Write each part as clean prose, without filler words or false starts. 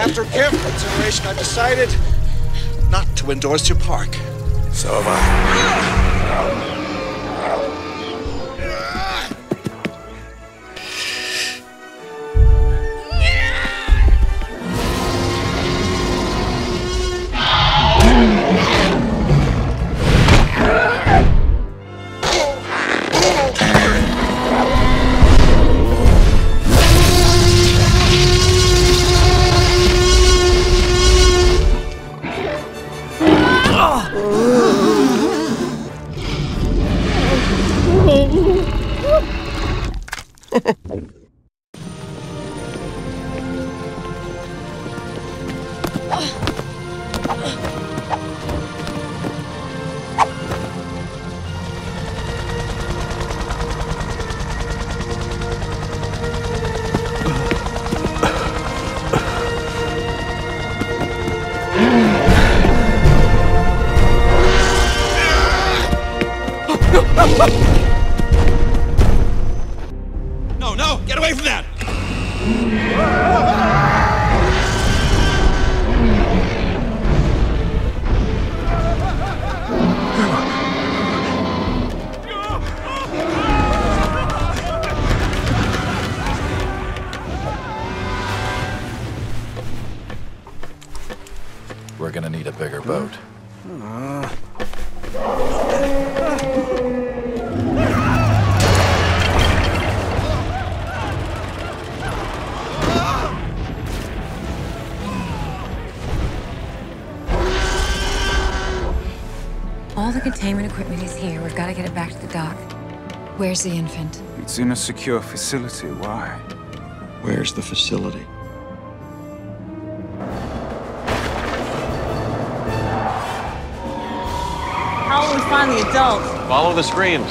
After careful consideration, I've decided not to endorse your park. So have I. No, get away from that! We're gonna need a bigger boat. All the containment equipment is here. We've got to get it back to the dock. Where's the infant? It's in a secure facility. Why? Where's the facility? How will we find the adult? Follow the screams.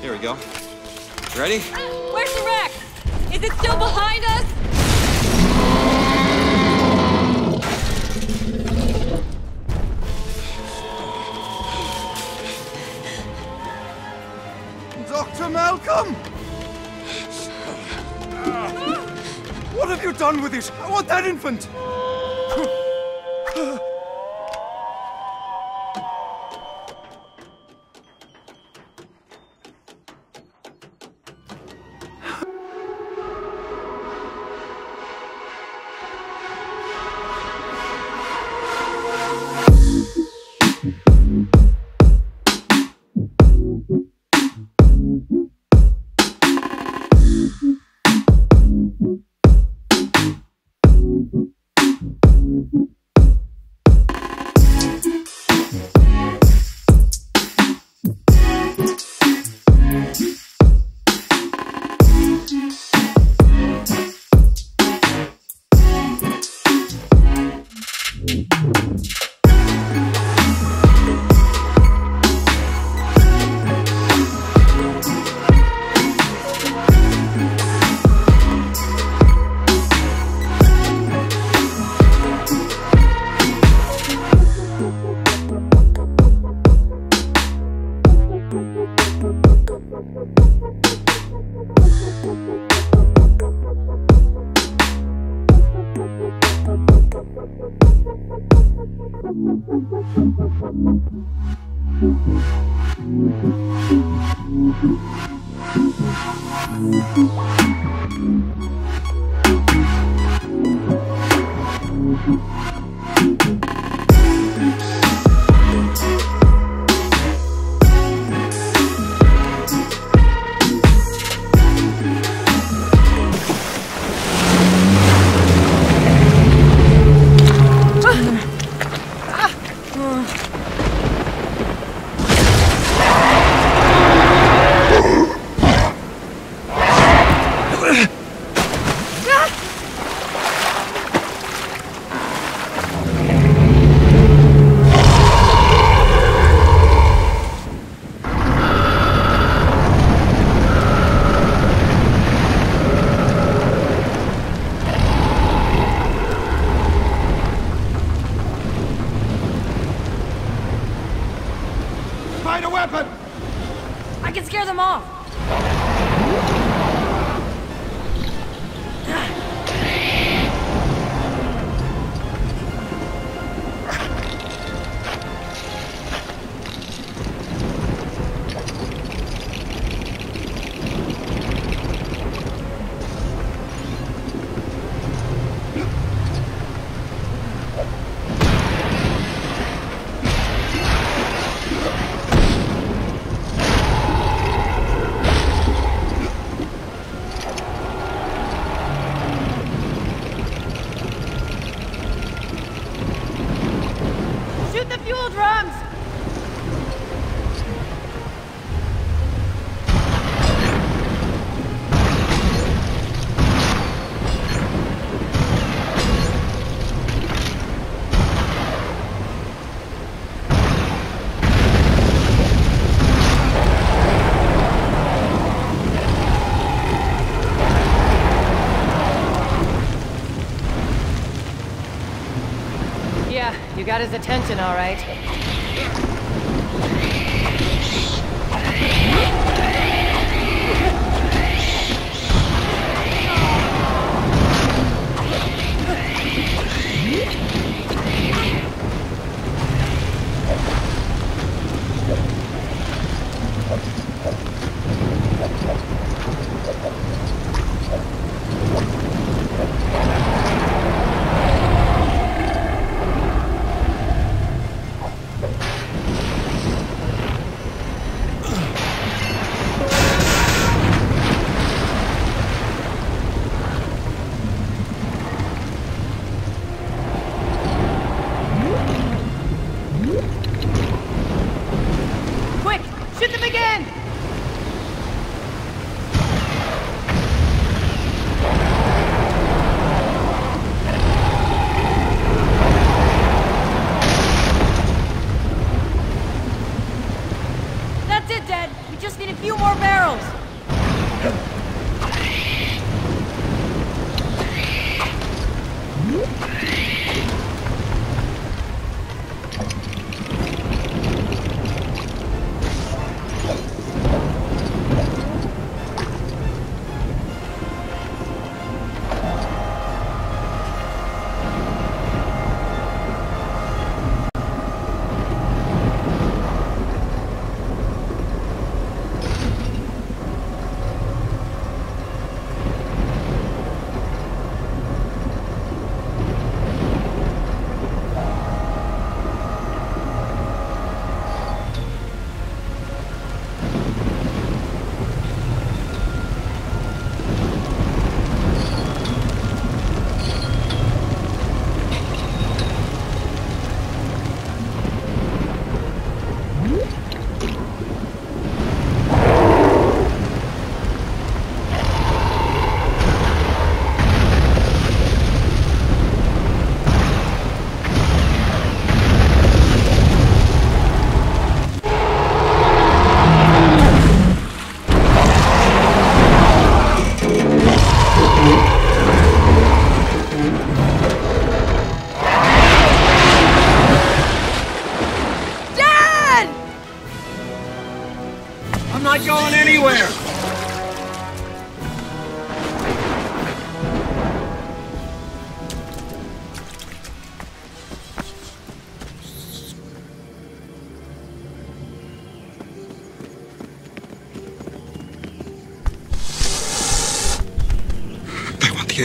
Here we go. You ready? Where's the wreck? Is it still behind us? done with this. I want that infant. You got his attention, all right.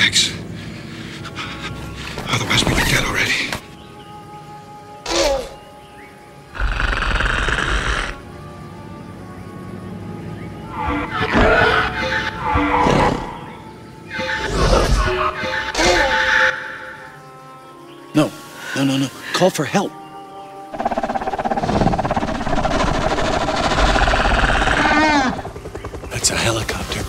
pickaxe. Otherwise, we'd be dead already. No. Call for help. That's a helicopter.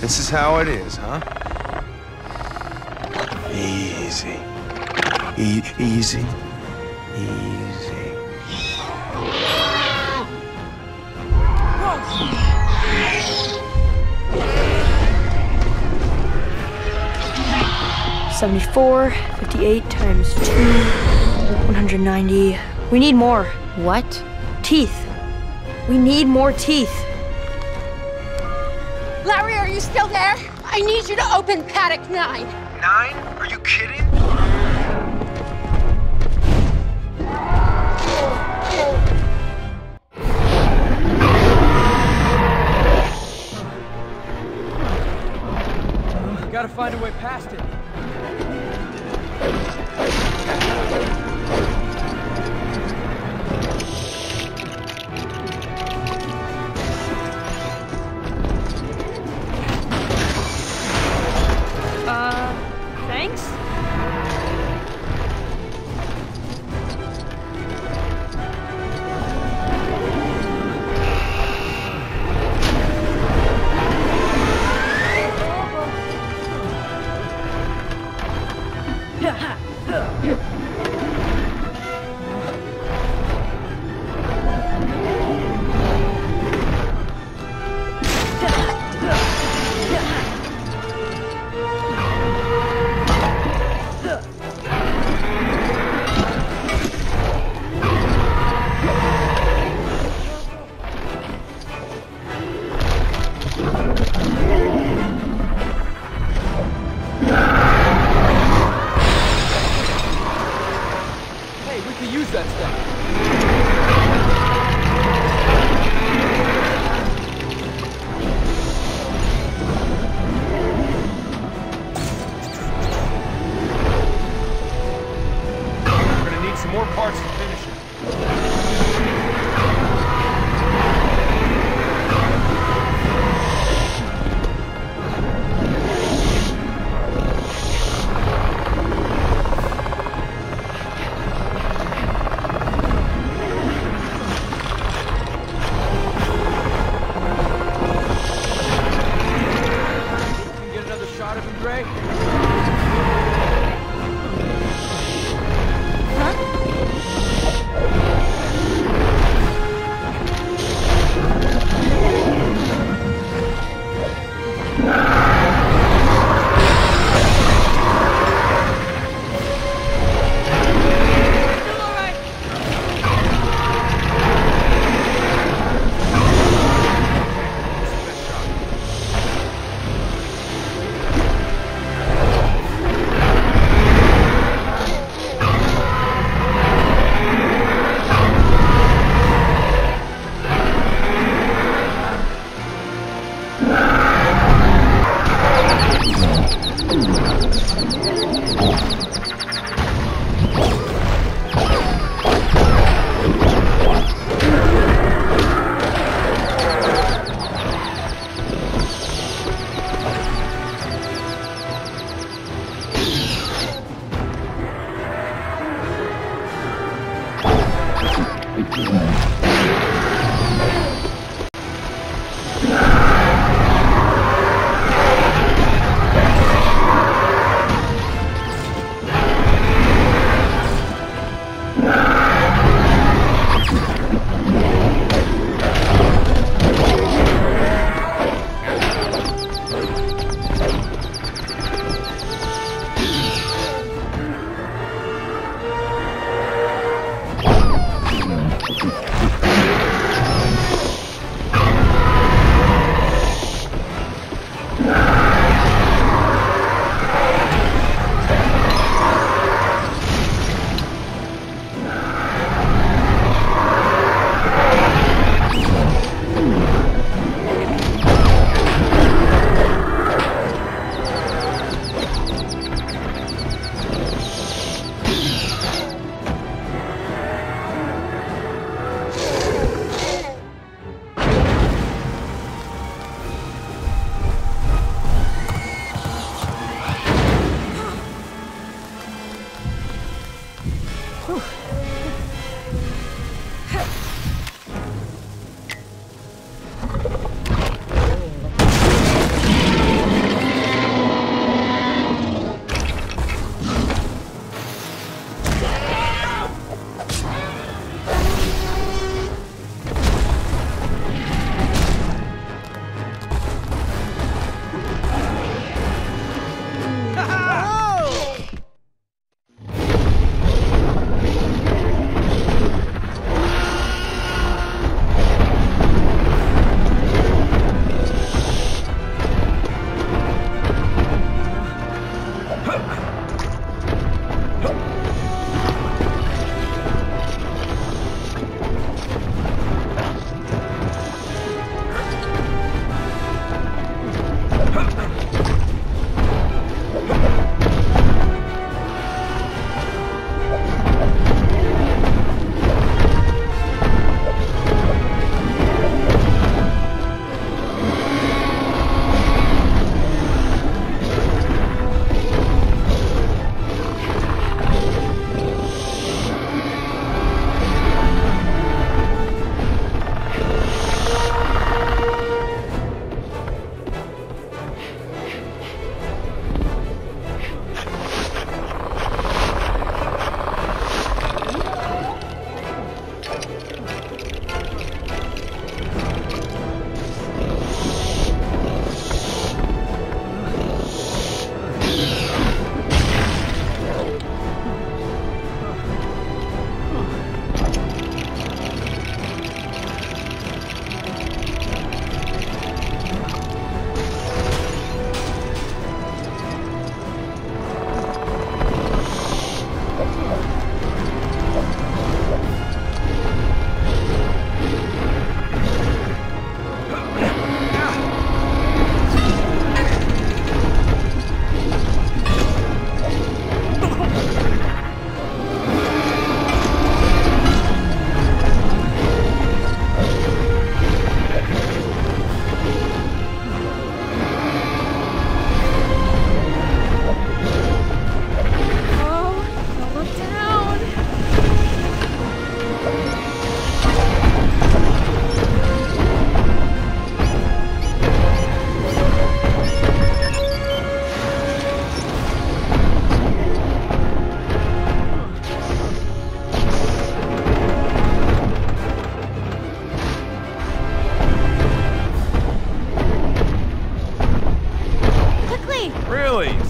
This is how it is, huh? Easy. Easy. Easy. Whoa. 74, 58 times 2, 190. We need more. What? Teeth. We need more teeth. Larry, are you still there? I need you to open paddock 9. 9? Are you kidding? Gotta find a way past it.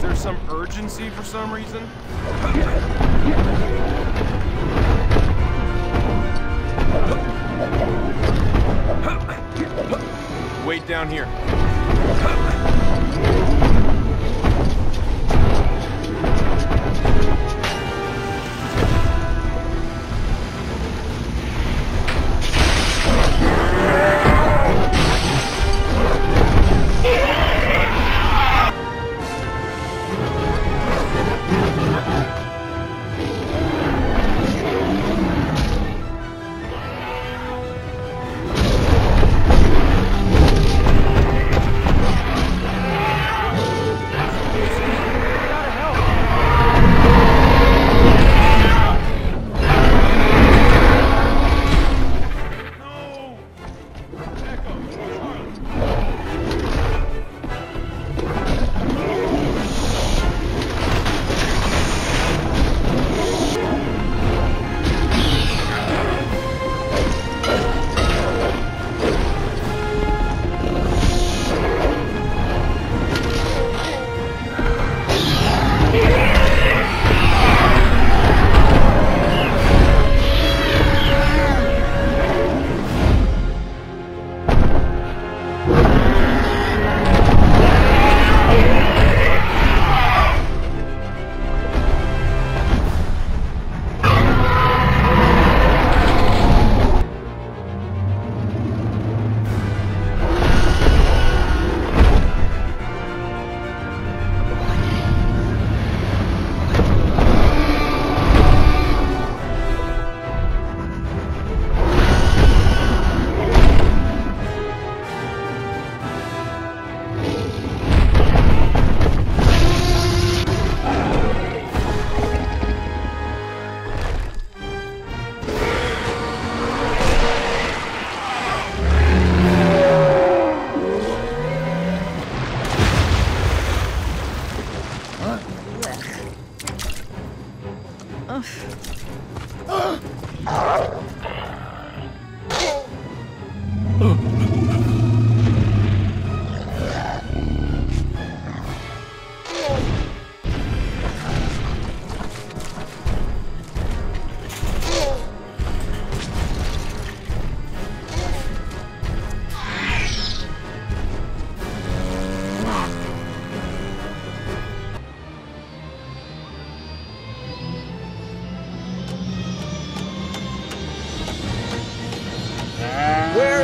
there's some urgency for some reason? Wait down here.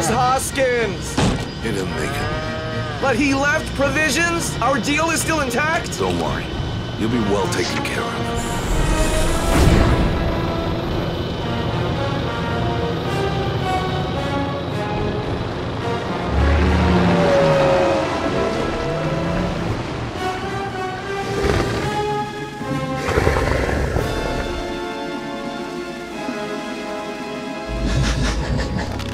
Hoskins! He didn't make it. But he left provisions? Our deal is still intact? Don't worry. You'll be well taken care of.